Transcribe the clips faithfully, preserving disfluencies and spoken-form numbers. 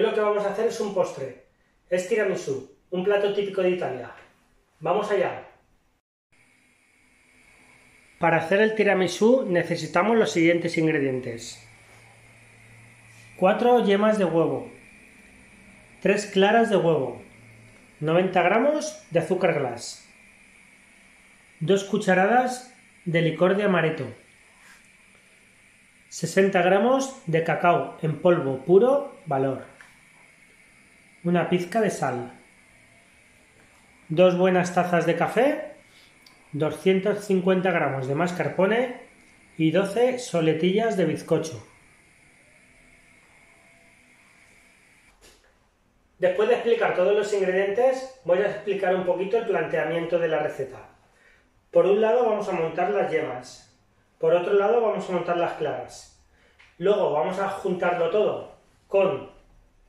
Hoy lo que vamos a hacer es un postre. Es tiramisú, un plato típico de Italia. ¡Vamos allá! Para hacer el tiramisú necesitamos los siguientes ingredientes: cuatro yemas de huevo, tres claras de huevo, noventa gramos de azúcar glas, dos cucharadas de licor de amaretto, sesenta gramos de cacao en polvo puro valor, una pizca de sal, dos buenas tazas de café, doscientos cincuenta gramos de mascarpone y doce soletillas de bizcocho. Después de explicar todos los ingredientes, voy a explicar un poquito el planteamiento de la receta. Por un lado vamos a montar las yemas, por otro lado vamos a montar las claras. Luego vamos a juntarlo todo con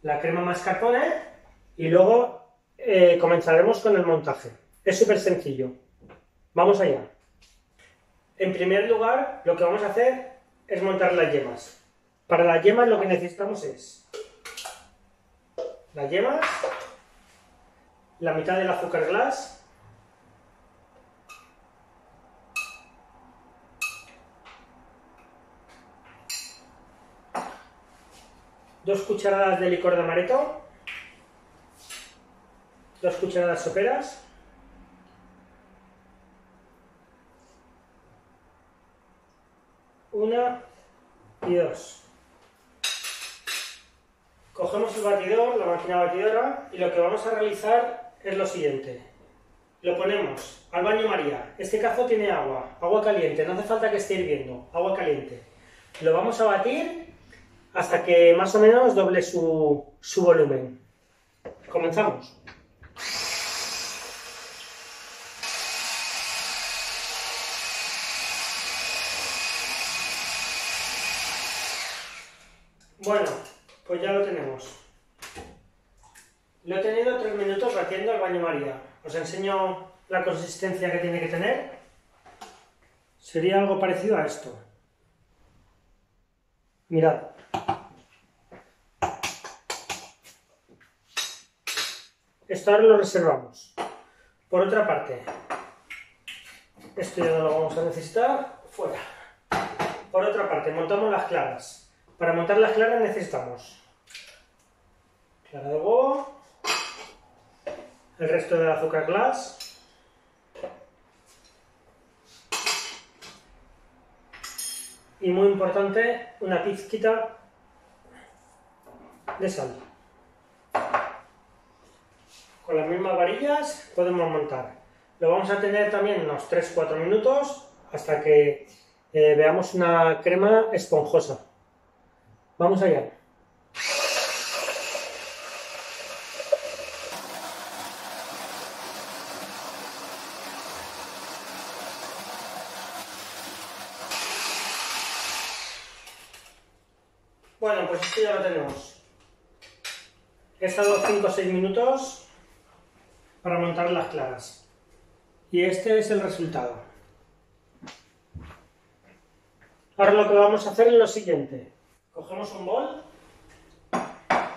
la crema mascarpone y luego eh, comenzaremos con el montaje. Es súper sencillo. Vamos allá. En primer lugar, lo que vamos a hacer es montar las yemas. Para las yemas lo que necesitamos es las yemas, la mitad del azúcar glas, dos cucharadas de licor de amaretto, dos cucharadas soperas, una y dos. Cogemos el batidor, la máquina batidora, y lo que vamos a realizar es lo siguiente. Lo ponemos al baño María. Este cazo tiene agua, agua caliente, no hace falta que esté hirviendo, agua caliente. Lo vamos a batir hasta que más o menos doble su, su volumen. Comenzamos. Bueno, pues ya lo tenemos. Lo he tenido tres minutos batiendo al baño María. Os enseño la consistencia que tiene que tener. Sería algo parecido a esto. Mirad. Esto ahora lo reservamos. Por otra parte, esto ya no lo vamos a necesitar. Fuera. Por otra parte, montamos las claras. Para montar las claras necesitamos clara de huevo, el resto del azúcar glas, y muy importante, una pizquita de sal. Con las mismas varillas podemos montar. Lo vamos a tener también unos tres cuatro minutos hasta que eh, veamos una crema esponjosa. Vamos allá. Bueno, pues esto ya lo tenemos. He estado cinco o seis minutos para montar las claras. Y este es el resultado. Ahora lo que vamos a hacer es lo siguiente. Cogemos un bol,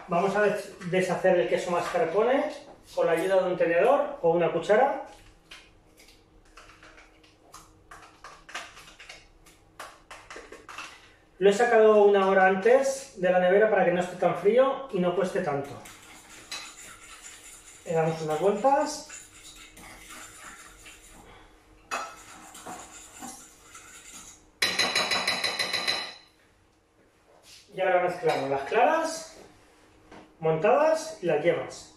vamos a deshacer el queso mascarpone con la ayuda de un tenedor o una cuchara. Lo he sacado una hora antes de la nevera para que no esté tan frío y no cueste tanto. Le damos unas vueltas. Y ahora mezclamos las claras montadas y las yemas.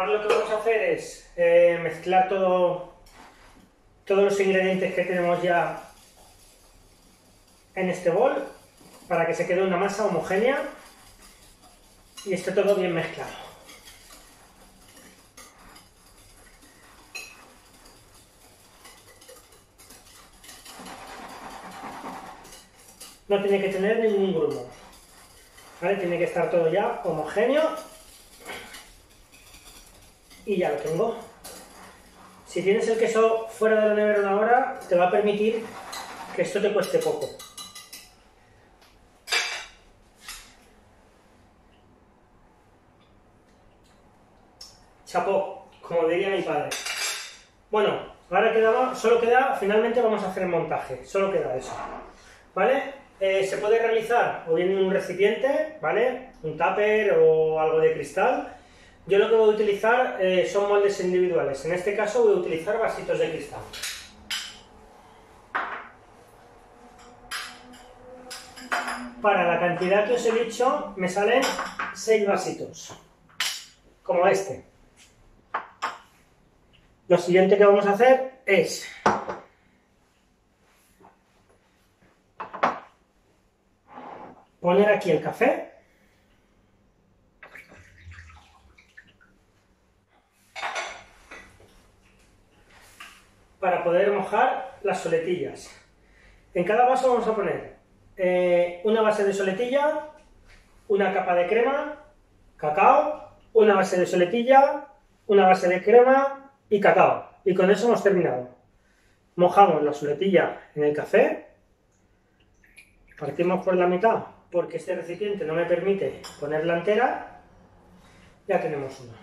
ahora lo que vamos a hacer es eh, mezclar todo, todos los ingredientes que tenemos ya en este bol para que se quede una masa homogénea y esté todo bien mezclado. No tiene que tener ningún grumo, ¿vale? Tiene que estar todo ya homogéneo y ya lo tengo. Si tienes el queso fuera de la nevera una hora, te va a permitir que esto te cueste poco. Chapó, como diría mi padre. Bueno, ahora queda, solo queda, finalmente vamos a hacer el montaje, solo queda eso, ¿vale? Eh, se puede realizar o bien en un recipiente, ¿vale? Un tupper o algo de cristal. Yo lo que voy a utilizar eh, son moldes individuales. En este caso voy a utilizar vasitos de cristal. Para la cantidad que os he dicho, me salen seis vasitos, como este. Lo siguiente que vamos a hacer es poner aquí el café. Para poder mojar las soletillas. En cada vaso vamos a poner eh, una base de soletilla, una capa de crema, cacao, una base de soletilla, una base de crema y cacao. Y con eso hemos terminado. Mojamos la soletilla en el café. Partimos por la mitad, porque este recipiente no me permite ponerla entera. Ya tenemos una.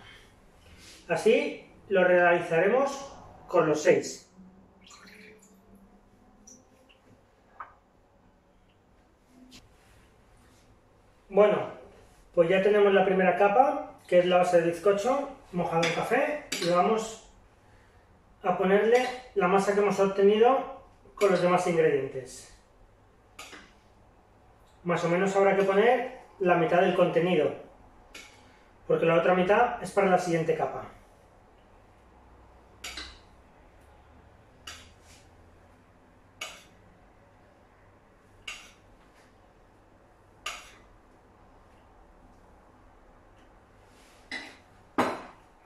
Así lo realizaremos con los seis. Bueno, pues ya tenemos la primera capa, que es la base de bizcocho, mojado en café, y vamos a ponerle la masa que hemos obtenido con los demás ingredientes. Más o menos habrá que poner la mitad del contenido, porque la otra mitad es para la siguiente capa.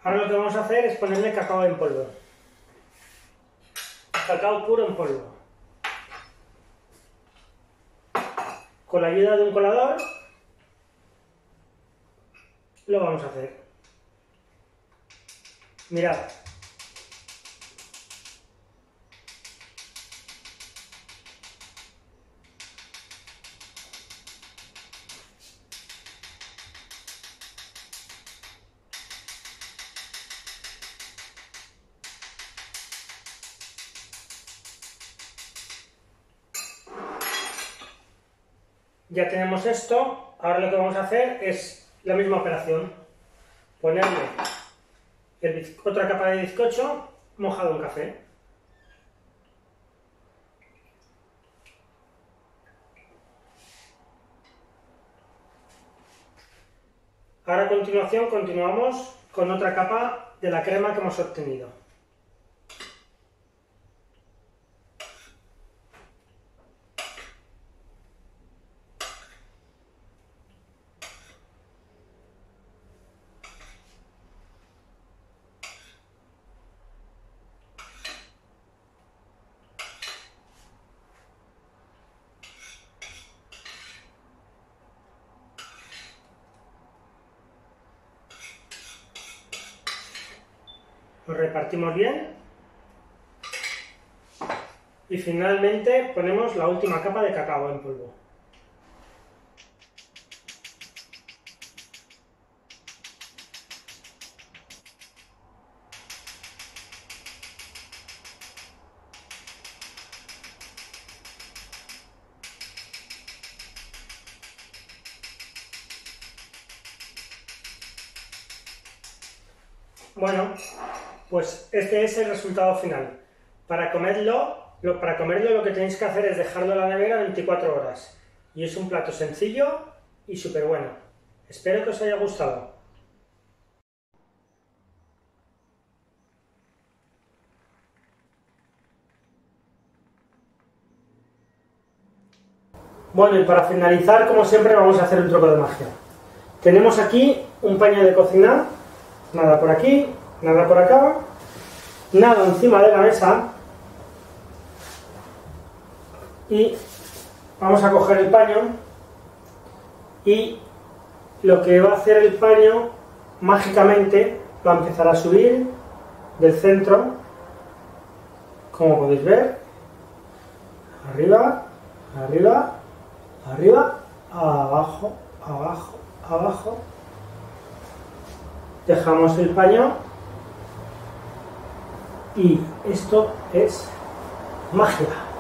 Ahora lo que vamos a hacer es ponerle cacao en polvo. Cacao puro en polvo. Con la ayuda de un colador lo vamos a hacer. Mirad. Ya tenemos esto, ahora lo que vamos a hacer es la misma operación. Ponerle el, otra capa de bizcocho mojado en café. Ahora a continuación continuamos con otra capa de la crema que hemos obtenido. Lo repartimos bien y finalmente ponemos la última capa de cacao en polvo. Bueno, pues este es el resultado final. Para comerlo, lo, para comerlo lo que tenéis que hacer es dejarlo en la nevera veinticuatro horas. Y es un plato sencillo y súper bueno. Espero que os haya gustado. Bueno, y para finalizar, como siempre, vamos a hacer un truco de magia. Tenemos aquí un paño de cocina, nada por aquí, nada por acá, nada encima de la mesa, y vamos a coger el paño, y lo que va a hacer el paño, mágicamente, va a empezar a subir del centro, como podéis ver, arriba, arriba, arriba, abajo, abajo, abajo, dejamos el paño, y esto es magia.